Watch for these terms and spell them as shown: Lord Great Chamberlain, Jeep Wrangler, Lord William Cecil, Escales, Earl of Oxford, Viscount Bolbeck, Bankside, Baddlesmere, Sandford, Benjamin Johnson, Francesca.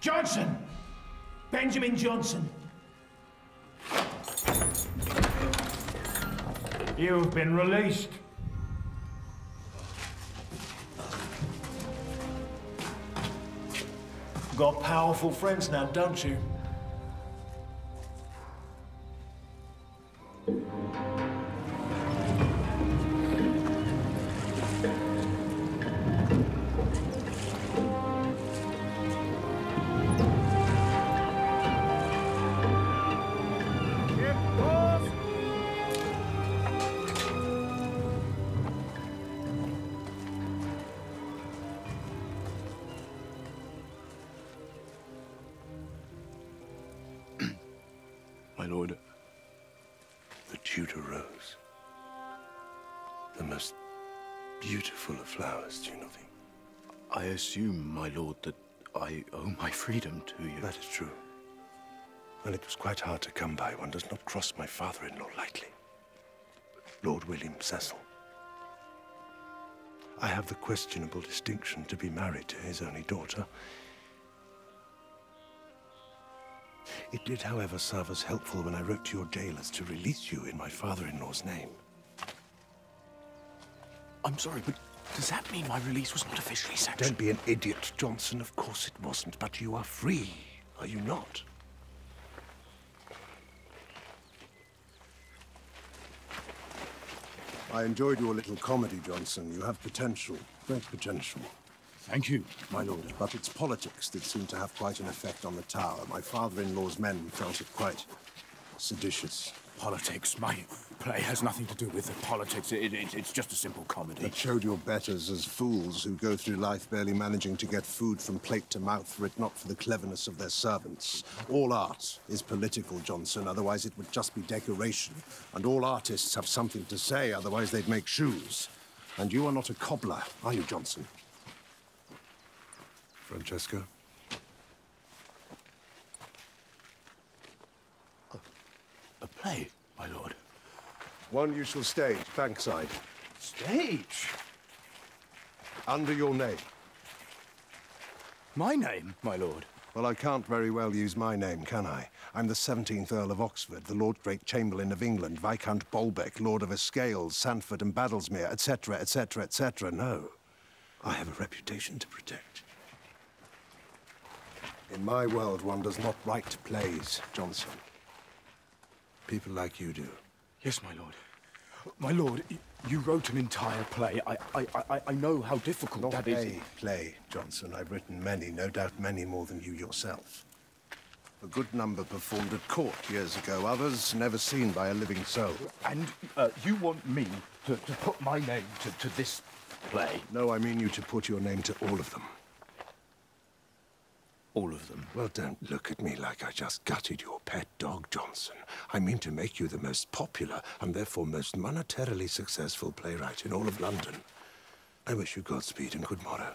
Johnson! Benjamin Johnson. You've been released. Got powerful friends now, don't you? I assume, my lord, that I owe my freedom to you. That is true. And it was quite hard to come by. One does not cross my father-in-law lightly. Lord William Cecil. I have the questionable distinction to be married to his only daughter. It did, however, serve as helpful when I wrote to your jailers to release you in my father-in-law's name. I'm sorry, but... does that mean my release was not officially sanctioned? Don't be an idiot, Johnson. Of course it wasn't, but you are free, are you not? I enjoyed your little comedy, Johnson. You have potential, great potential. Thank you, my lord. But it's politics that seem to have quite an effect on the Tower. My father-in-law's men felt it quite seditious. Politics. My play has nothing to do with the politics. It's just a simple comedy. It showed your betters as fools who go through life barely managing to get food from plate to mouth were it not for the cleverness of their servants. All art is political, Johnson, otherwise it would just be decoration. And all artists have something to say, otherwise they'd make shoes. And you are not a cobbler, are you, Johnson? Francesca? A play, my lord. One you shall stage, Bankside. Stage? Under your name. My name, my lord? Well, I can't very well use my name, can I? I'm the 17th Earl of Oxford, the Lord Great Chamberlain of England, Viscount Bolbeck, Lord of Escales, Sandford and Baddlesmere, etc., etc., etc. No. I have a reputation to protect. In my world, one does not write plays, Johnson. People like you do. Yes, my lord. My lord, you wrote an entire play. I know how difficult that is. Not a play, Johnson. I've written many, no doubt many more than you yourself. A good number performed at court years ago, others never seen by a living soul. And you want me to put my name to this play? No, I mean you to put your name to all of them. All of them. Well, don't look at me like I just gutted your pet dog, Johnson. I mean to make you the most popular and therefore most monetarily successful playwright in all of London. I wish you Godspeed and good morrow.